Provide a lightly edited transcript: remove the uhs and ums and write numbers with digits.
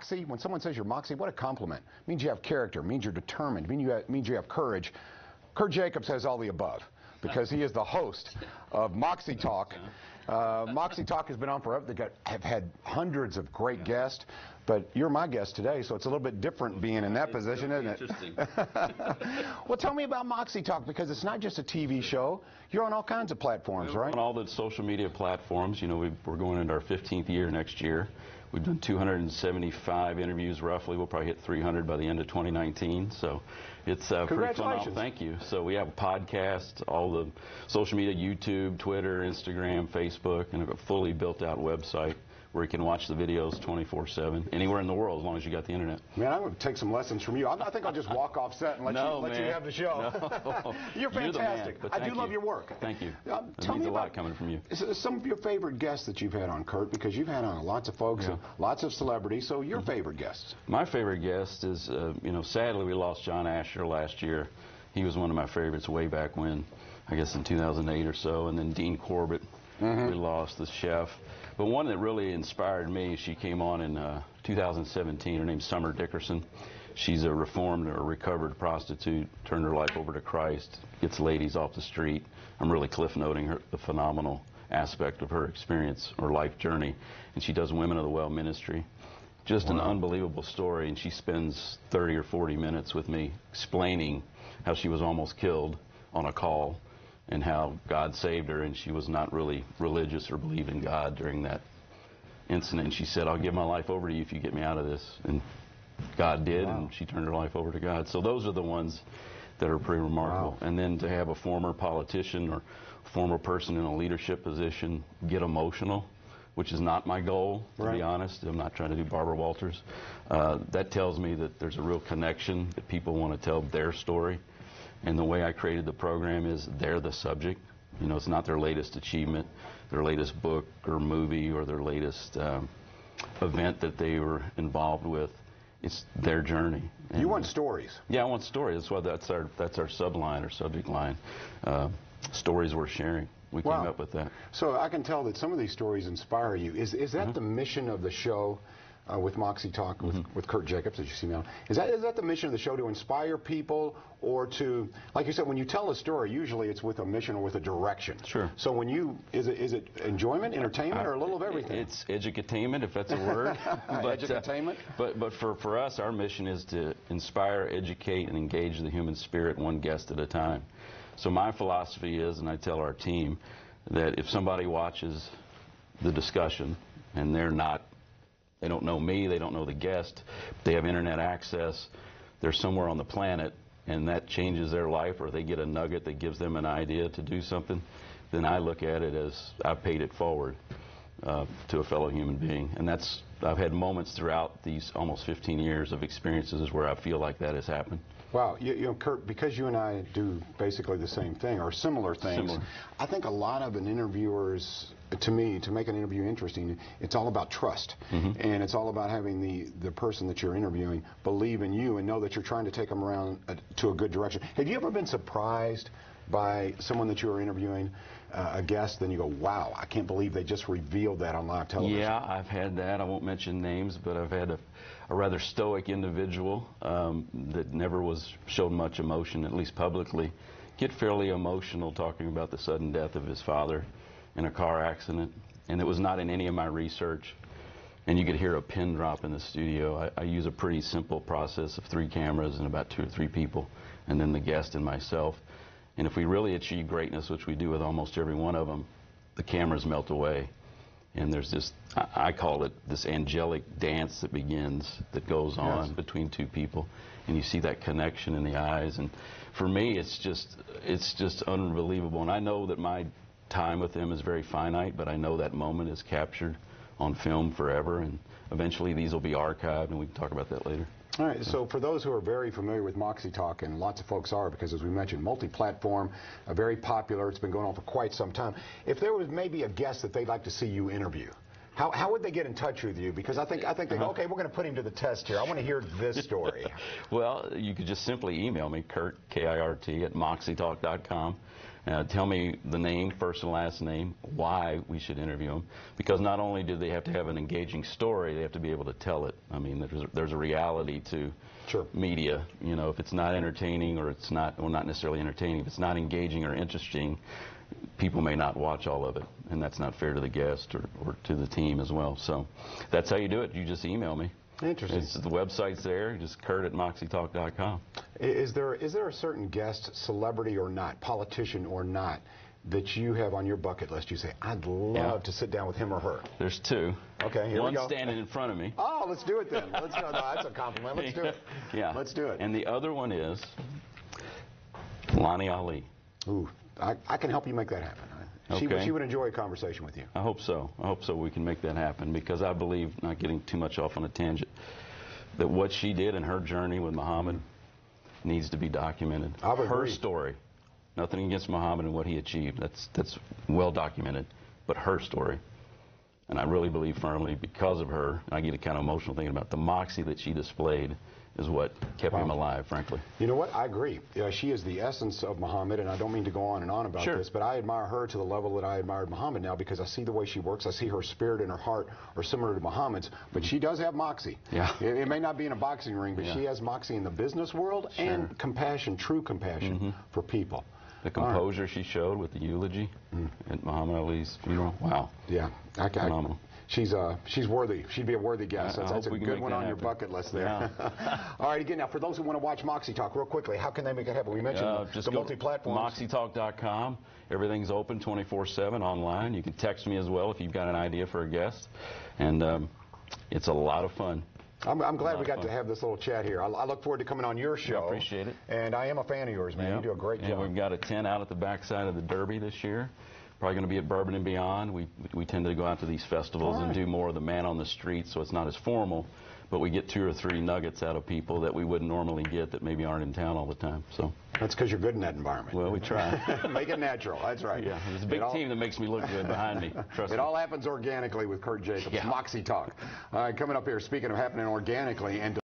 Moxie, when someone says you're Moxie, what a compliment. It means you have character, means you're determined, means you have courage. Kirt Jacobs has all the above because he is the host of Moxie Talk. Moxie Talk has been on forever. They have had hundreds of great guests, but you're my guest today, so it's a little bit different being in that position, isn't it? Interesting. Well, tell me about Moxie Talk, because it's not just a TV show. You're on all kinds of platforms, right? On all the social media platforms. You know, we're going into our 15th year next year. We've done 275 interviews, roughly. We'll probably hit 300 by the end of 2019. So it's pretty phenomenal. Thank you. So we have podcasts, all the social media, YouTube, Twitter, Instagram, Facebook, and a fully built-out website where you can watch the videos 24/7 anywhere in the world as long as you got the internet. Man, I'm going to take some lessons from you. I think I'll just walk off set and let you have the show. No. You're fantastic. You're the man, I do love your work. Thank you. Tell me about a lot coming from you. Some of your favorite guests that you've had on, Kirt, because you've had on lots of folks, and lots of celebrities. So your favorite guests? My favorite guest is, you know, sadly we lost John Asher last year. He was one of my favorites way back when, I guess in 2008 or so, and then Dean Corbett. We lost the chef. But one that really inspired me, she came on in 2017. Her name's Summer Dickerson. She's a reformed or recovered prostitute, turned her life over to Christ, gets ladies off the street. I'm really cliff-noting her, the phenomenal aspect of her experience, her life journey. And she does Women of the Well ministry. Just an unbelievable story, and she spends 30 or 40 minutes with me explaining how she was almost killed on a call, and how God saved her, and she was not really religious or believed in God during that incident. And she said, I'll give my life over to you if you get me out of this. And God did, and she turned her life over to God. So those are the ones that are pretty remarkable. And then to have a former politician or former person in a leadership position get emotional, which is not my goal, to be honest. I'm not trying to do Barbara Walters. That tells me that there's a real connection, that people want to tell their story. And the way I created the program is they're the subject. You know, it's not their latest achievement, their latest book or movie or their latest event that they were involved with. It's their journey. And you want stories. Yeah, I want stories. That's why that's our subline or subject line, stories we're sharing. We came up with that. So I can tell that some of these stories inspire you. Is that the mission of the show? With Moxie Talk, with Kirt Jacobs, as you see now. Is that the mission of the show, to inspire people, or to, like you said, when you tell a story, usually it's with a mission or with a direction. Sure. So when you, is it enjoyment, entertainment, or a little of everything? It's edutainment, if that's a word. Edutainment? But for us, our mission is to inspire, educate, and engage the human spirit one guest at a time. So my philosophy is, and I tell our team, that if somebody watches the discussion and they're not, they don't know me, they don't know the guest, they have internet access, they're somewhere on the planet, and that changes their life, or they get a nugget that gives them an idea to do something, then I look at it as I've paid it forward to a fellow human being. And that's, I've had moments throughout these almost 15 years of experiences where I feel like that has happened. Wow, you know, Kirt, because you and I do basically the same thing, or similar things, I think a lot of an interviewer's, to me, to make an interview interesting, it's all about trust. And it's all about having the person that you're interviewing believe in you and know that you're trying to take them around to a good direction. Have you ever been surprised by someone that you were interviewing, a guest, then you go, wow, I can't believe they just revealed that on live television? Yeah, I've had that. I won't mention names, but I've had a rather stoic individual that never showed much emotion, at least publicly, get fairly emotional talking about the sudden death of his father in a car accident, and it was not in any of my research. And you could hear a pin drop in the studio. I use a pretty simple process of 3 cameras and about 2 or 3 people, and then the guest and myself. And if we really achieve greatness, which we do with almost every one of them, the cameras melt away. And there's this, I call it this angelic dance that begins, that goes on between 2 people. And you see that connection in the eyes. And for me, it's just unbelievable. And I know that my time with them is very finite, but I know that moment is captured on film forever. And eventually these will be archived, and we can talk about that later. All right, so for those who are very familiar with Moxie Talk, and lots of folks are, because as we mentioned, multi-platform, very popular, it's been going on for quite some time. If there was maybe a guest that they'd like to see you interview, how would they get in touch with you? Because I think they go, okay, we're going to put him to the test here. I want to hear this story. Well, you could just simply email me, Kirt, K-I-R-T, at moxietalk.com. Tell me the name, first and last name, why we should interview them. Because not only do they have to have an engaging story, they have to be able to tell it. I mean, there's a reality to sure. media. You know, if it's not entertaining or it's not, well, not necessarily entertaining, if it's not engaging or interesting, people may not watch all of it. And that's not fair to the guest or to the team as well. So that's how you do it. You just email me. Interesting. It's, the website's there, just Kirt@moxietalk.com. Is there a certain guest, celebrity or not, politician or not, that you have on your bucket list? You say, I'd love to sit down with him or her. There's two. Okay, here we go. One's standing in front of me. Oh, let's do it then. Let's go. No, that's a compliment. Let's do it. Yeah. Let's do it. And the other one is Lonnie Ali. Ooh, I can help you make that happen. She would enjoy a conversation with you. I hope so. I hope so we can make that happen, because I believe, not getting too much off on a tangent, that what she did in her journey with Muhammad needs to be documented. Her story. Nothing against Muhammad and what he achieved. That's well documented. But her story. And I really believe firmly, because of her, and I get kind of emotional thinking about the moxie that she displayed, is what kept him alive, frankly. You know what? I agree. She is the essence of Muhammad, and I don't mean to go on and on about this, but I admire her to the level that I admired Muhammad now, because I see the way she works. I see her spirit and her heart are similar to Muhammad's, but she does have moxie. Yeah. It may not be in a boxing ring, but she has moxie in the business world and compassion, true compassion for people. The composure she showed with the eulogy at Muhammad Ali's funeral. Wow. Yeah. Phenomenal. She's worthy. She'd be a worthy guest. That's a good one on your bucket list there. Yeah. All right, again, now for those who want to watch Moxie Talk, real quickly, how can they make it happen? We mentioned the multi-platforms. MoxieTalk.com. Everything's open 24/7 online. You can text me as well if you've got an idea for a guest. And it's a lot of fun. I'm glad we got to have this little chat here. I look forward to coming on your show. I appreciate it. And I am a fan of yours, man. You do a great job. We've got a tent out at the backside of the Derby this year. Probably going to be at Bourbon and Beyond. We tend to go out to these festivals and do more of the man on the street, so it's not as formal, but we get 2 or 3 nuggets out of people that we wouldn't normally get that maybe aren't in town all the time. So that's because you're good in that environment. Well, we try. Make it natural. That's right. Yeah, there's a big team that makes me look good behind me. Trust me. It all happens organically with Kirt Jacobs. Yeah. Moxie Talk. Coming up here, speaking of happening organically and.